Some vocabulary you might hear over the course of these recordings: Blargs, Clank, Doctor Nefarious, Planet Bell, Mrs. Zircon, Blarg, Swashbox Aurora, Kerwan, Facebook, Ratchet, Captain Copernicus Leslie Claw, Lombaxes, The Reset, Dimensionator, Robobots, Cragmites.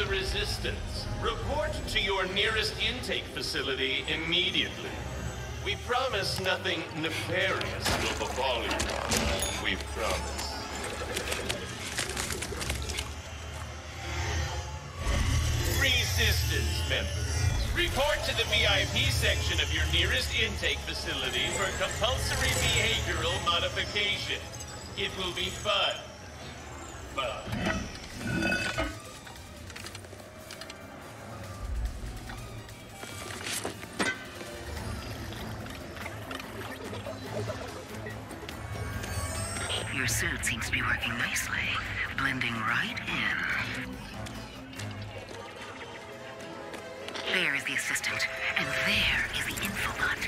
the resistance. Report to your nearest intake facility immediately. We promise nothing nefarious will befall you. We promise. Resistance members, report to the VIP section of your nearest intake facility for compulsory behavioral modification. It will be fun. Fun. Your suit seems to be working nicely, blending right in. There is the assistant, and there is the infobot.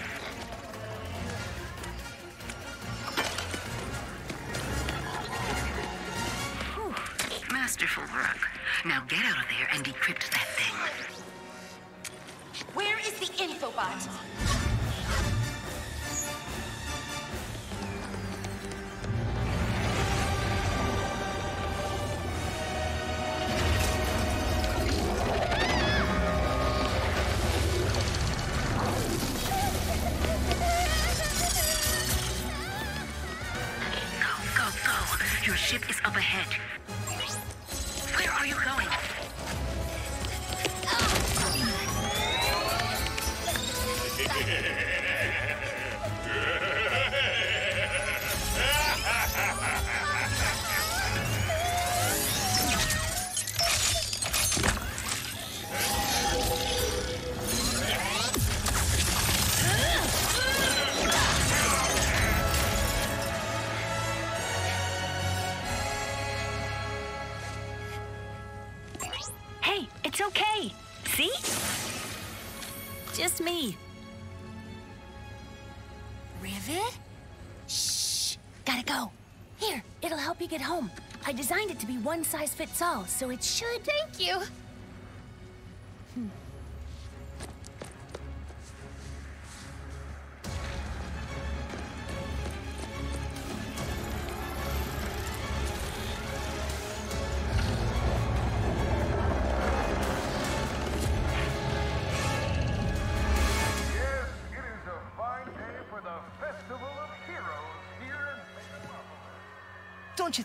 Whew. Masterful work. Now get out of there and decrypt that thing. Where is the infobot? At home. I designed it to be one size fits all, so it should... Thank you! Don't you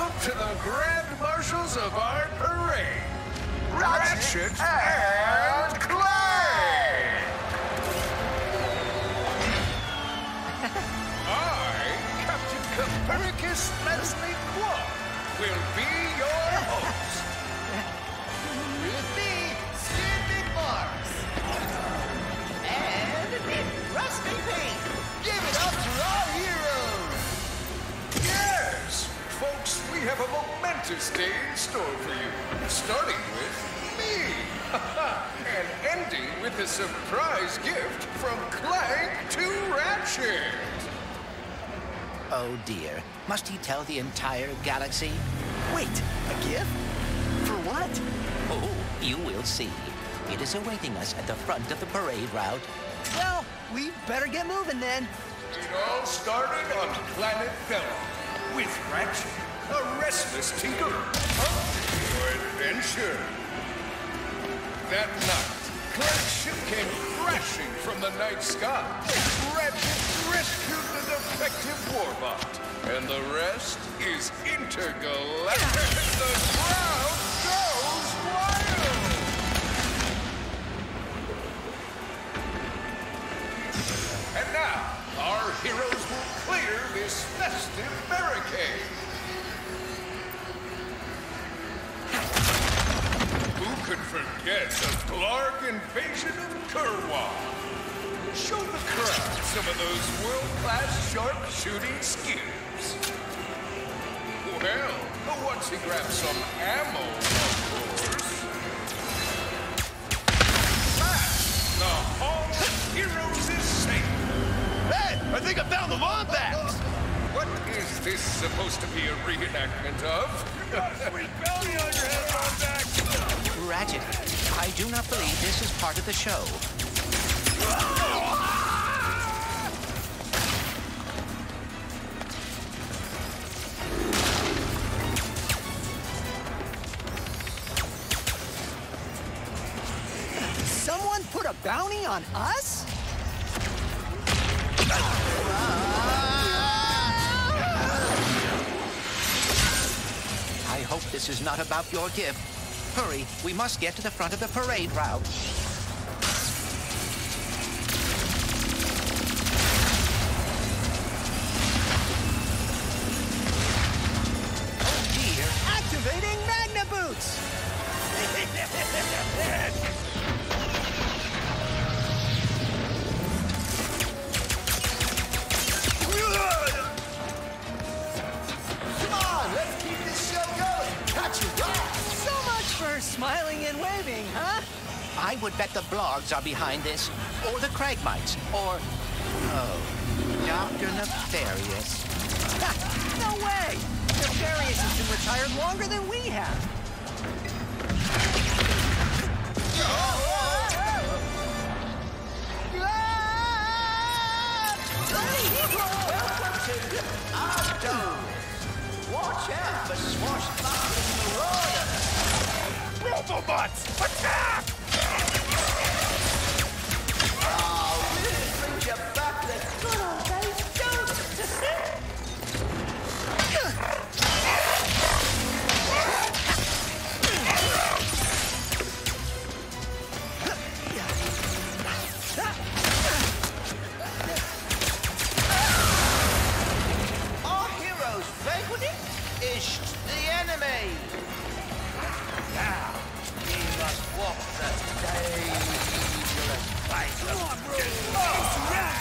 to the grand marshals of our parade, Ratchet and Clank! I, Captain Copernicus Leslie Claw, will be your host. With me, Skippy Blargs. And Big Rusty Pink. Give it up to our heroes! Yes! Folks, we have a momentous day in store for you, starting with me, and ending with a surprise gift from Clank to Ratchet. Oh dear, must he tell the entire galaxy? Wait, a gift? For what? Oh, you will see. It is awaiting us at the front of the parade route. Well, we better get moving then. It all started on Planet Bell, with Ratchet, a restless tinkerer, up to your adventure. That night, Clank came crashing from the night sky. Ratchet rescued the defective warbot, and the rest is intergalactic. The crowd goes wild! And now, our heroes will clear this festive barricade. Who could forget the Blarg invasion of Kerwan? Show the crowd some of those world-class sharpshooting skills. Well, once he grabs some ammo, of course. heroes is safe. Hey, I think I found the Lombax. What is this supposed to be a reenactment of? You got a sweet belly on your head, Lombax. Ratchet, I do not believe this is part of the show. Someone put a bounty on us? I hope this is not about your gift. Hurry, we must get to the front of the parade route. I would bet the Blargs are behind this, or the Cragmites, or... oh, Doctor Nefarious. Ha! No way! Nefarious has been retired longer than we have. Welcome to Outdoors. Watch out for Swashbox Aurora. Robobots, attack!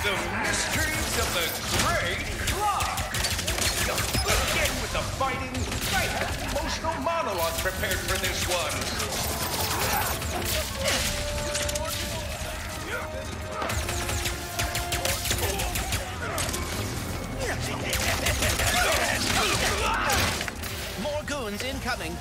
The mysteries of the Great Clock. Begin with the fighting. I have emotional monologues prepared for this one. More goons incoming.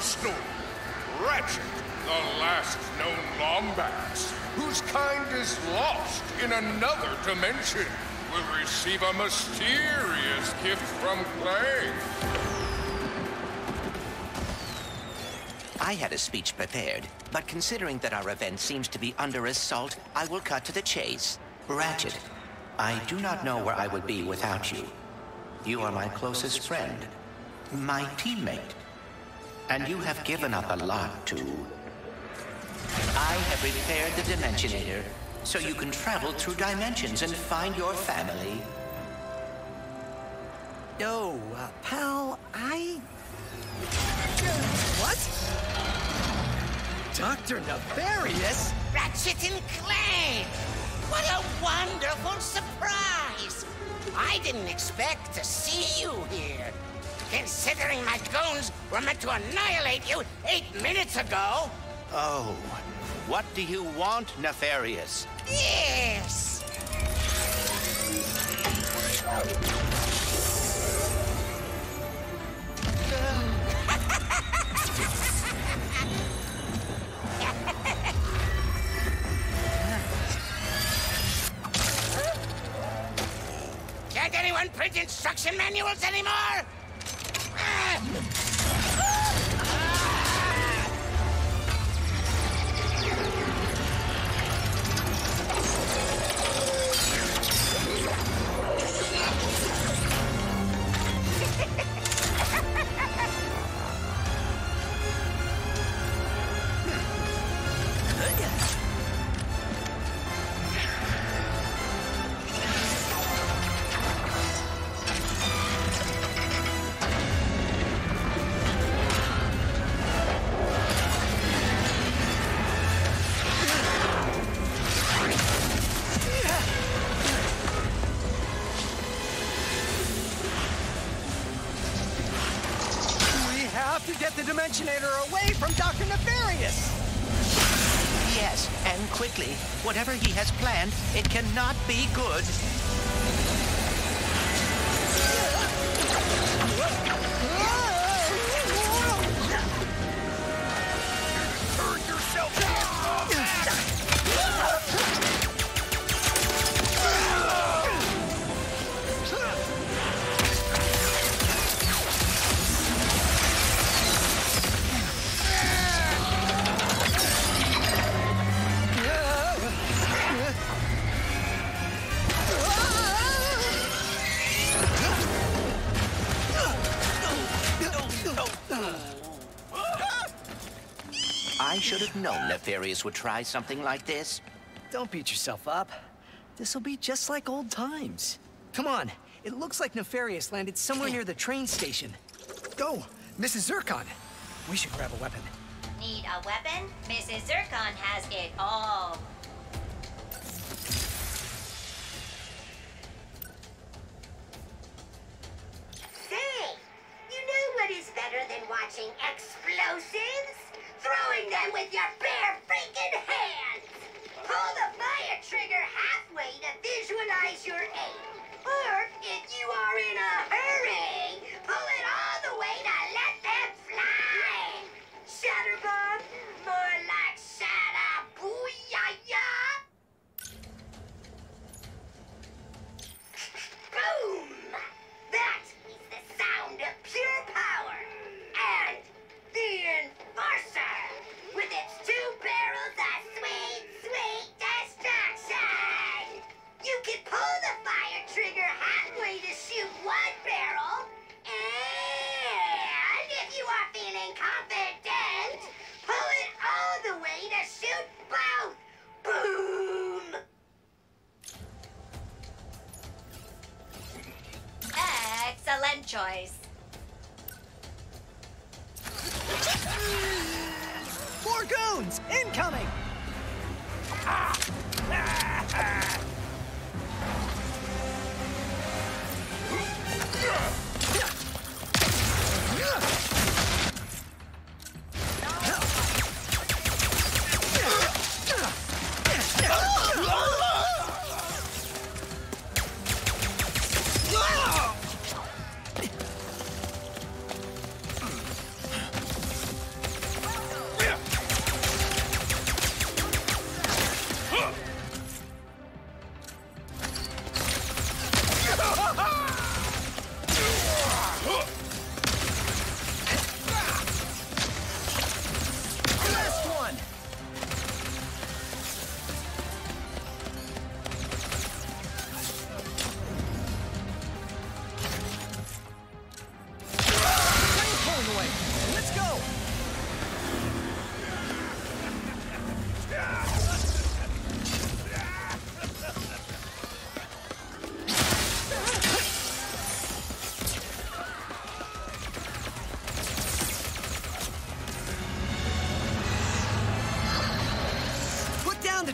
Story. Ratchet, the last known Lombax, whose kind is lost in another dimension, will receive a mysterious gift from Clank. I had a speech prepared, but considering that our event seems to be under assault, I will cut to the chase. Ratchet, I do not know where I would be without you. You are my closest friend, my teammate. And you have given up a lot, too. I have repaired the Dimensionator, so you can travel through dimensions and find your family. Oh, pal, I... what? Dr. Nefarious? Ratchet and Clank! What a wonderful surprise! I didn't expect to see you here. Considering my goons were meant to annihilate you 8 minutes ago, Oh, what do you want, Nefarious? Yes! Can't anyone print instruction manuals anymore? Dimensionator away from Doctor Nefarious! Yes, and quickly. Whatever he has planned, it cannot be good. Turn yourself off! I should have known Nefarious would try something like this. Don't beat yourself up. This'll be just like old times. Come on, it looks like Nefarious landed somewhere near the train station. Go, Mrs. Zircon. We should grab a weapon. Need a weapon? Mrs. Zircon has it all. Say, you know what is better than watching explosives? Throwing them with your bare freaking hands! Pull the fire trigger halfway to visualize your aim. Or, if you are in a hurry, pull it all the way to let them fly! Shatter bomb? More like shatter booyah! Boom! That is the sound of pure power! And the Enforcer! With its 2 barrels of sweet, sweet destruction! You can pull the fire trigger halfway to shoot 1 barrel, and if you are feeling confident, pull it all the way to shoot both! Boom! Excellent choice. More goons! Incoming!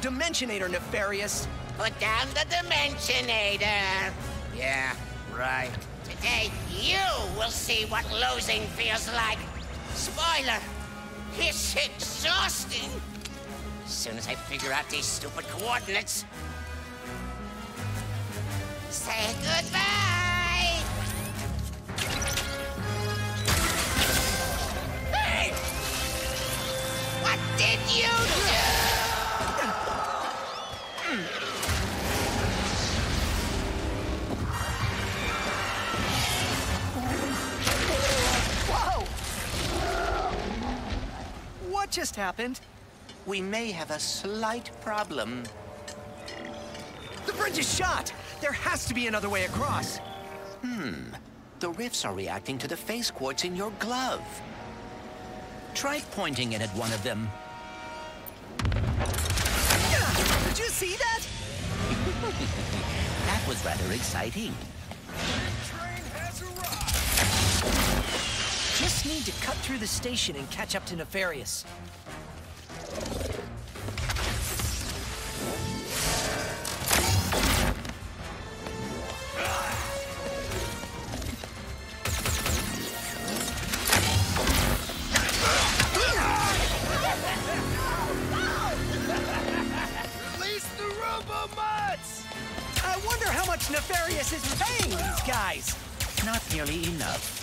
Dimensionator, Nefarious. Put down the Dimensionator. Yeah, right. Today, you will see what losing feels like. Spoiler, It's exhausting! As soon as I figure out these stupid coordinates... Say goodbye! Hey! What did you do? Whoa! What just happened? We may have a slight problem. The bridge is shot! There has to be another way across. The rifts are reacting to the face quartz in your glove. Try pointing it at one of them. Did you see that? That was rather exciting. The train has arrived. Just need to cut through the station and catch up to Nefarious. Nefarious is paying these guys! Not nearly enough.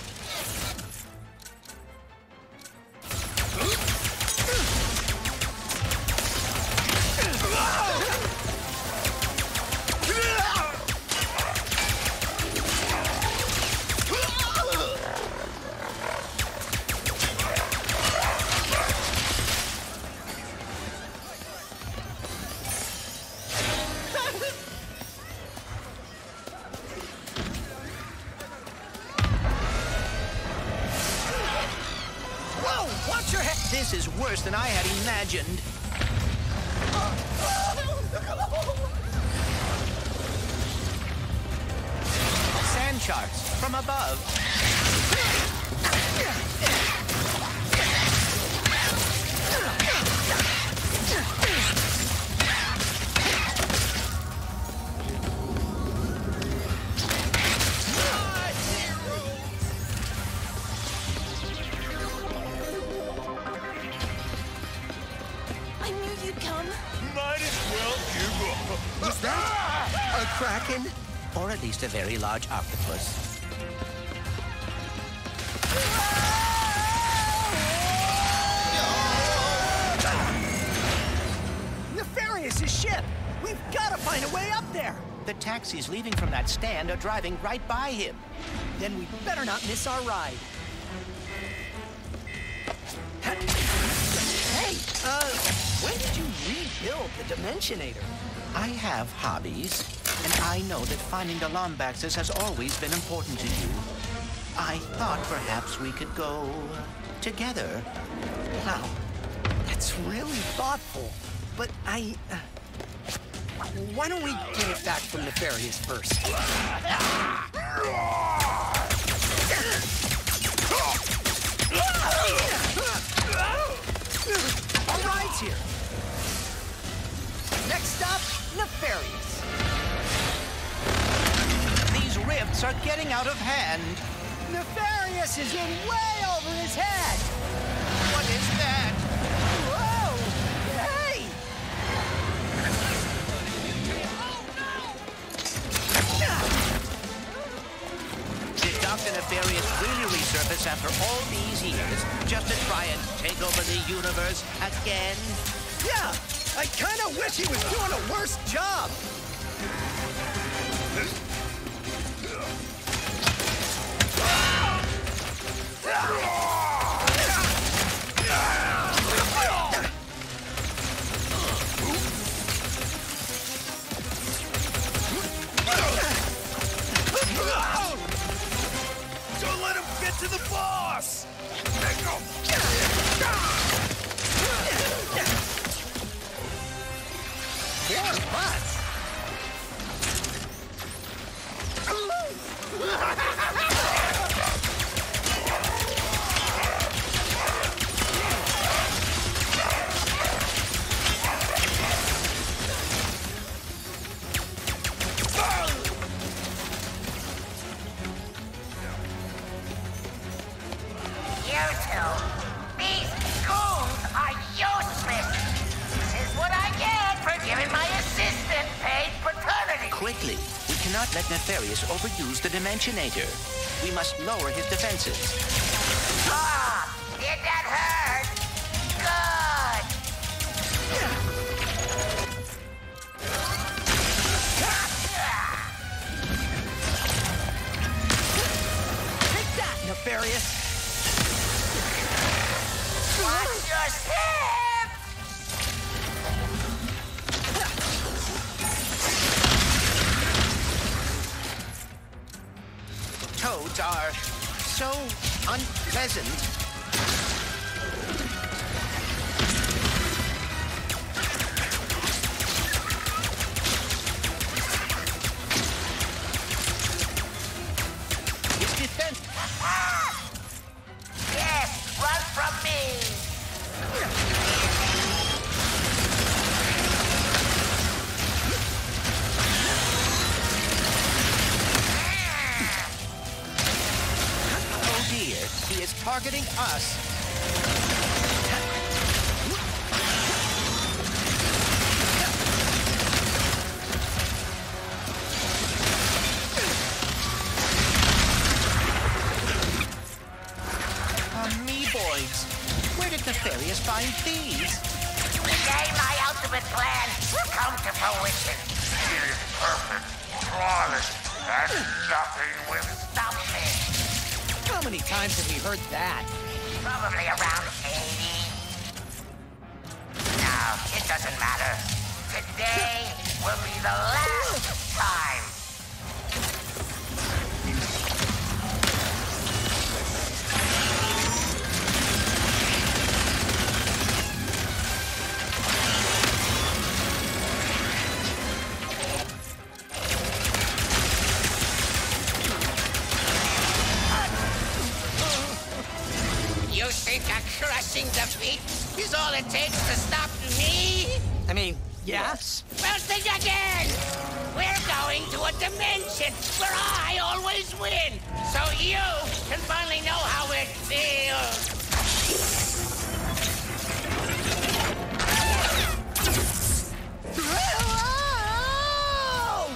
This is worse than I had imagined. Sand sharks from above. Or at least a very large octopus. Nefarious' ship! We've got to find a way up there! The taxis leaving from that stand are driving right by him. Then we better not miss our ride. Hey, when did you rebuild the Dimensionator? I have hobbies. And I know that finding the Lombaxes has always been important to you. I thought perhaps we could go... together. Wow. That's really thoughtful. But I... why don't we get it back from Nefarious first? Our ride's here. Next stop, Nefarious. Rifts are getting out of hand. Nefarious is in way over his head. What is that? Whoa! Hey! Oh, no! Did Dr. Nefarious really resurface after all these years just to try and take over the universe again? Yeah! I kinda wish he was doing a worse job! Don't let him get to the boss! You two, be gone! quickly. We cannot let Nefarious overuse the Dimensionator. We must lower his defenses. Ah! Did that hurt? Good! Take that, Nefarious! Watch your step! Toads are so unpleasant. It's defense. Yes, run from me. He is targeting us. Amoeboids. Where did the Nefarious find these? Today my ultimate plan will come to fruition. He is perfect, flawless, and nothing will stop me. How many times have we heard that? Probably around 80. No, it doesn't matter. Today will be the last time. Crushing defeat is all it takes to stop me? I mean, yes. Well, think again! We're going to a dimension where I always win, so you can finally know how it feels. Whoa!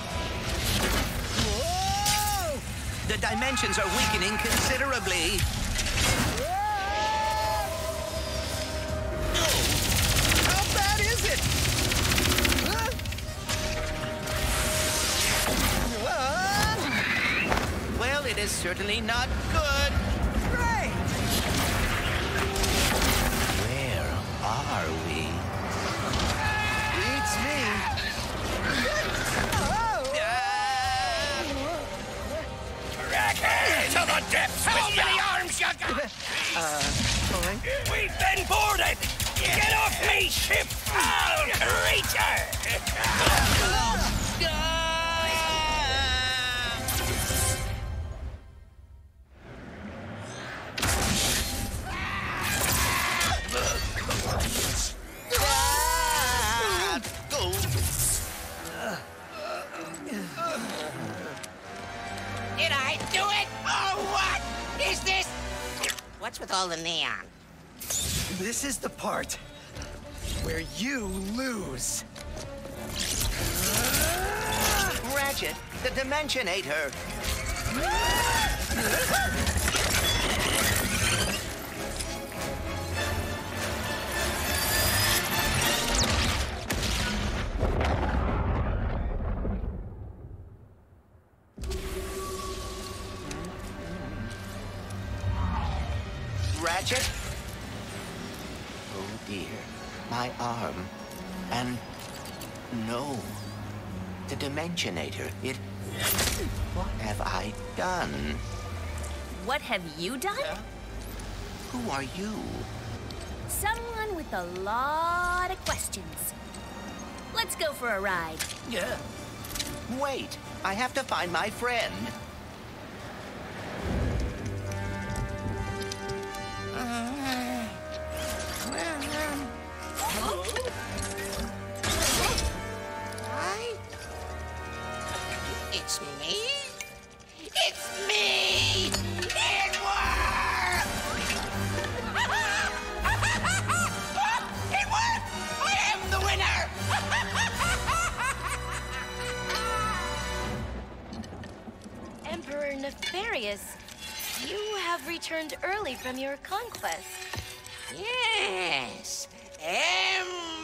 Whoa! The dimensions are weakening considerably. It is certainly not good. Great! Where are we? It's me. Ratchet! To the depths! How many arms you got? We've been boarded! Get off me, ship! I'll creature! Did I do it? Oh, what is this? What's with all the neon? This is the part where you lose. Ratchet, the Dimensionator. Ratchet? Oh dear, my arm, and no, the Dimensionator, what have I done? What have you done? Who are you? Someone with a lot of questions. Let's go for a ride. Yeah. Wait, I have to find my friend. It's me? It's me! It worked! It worked! I am the winner! You have returned early from your conquest. Yes, Emperor!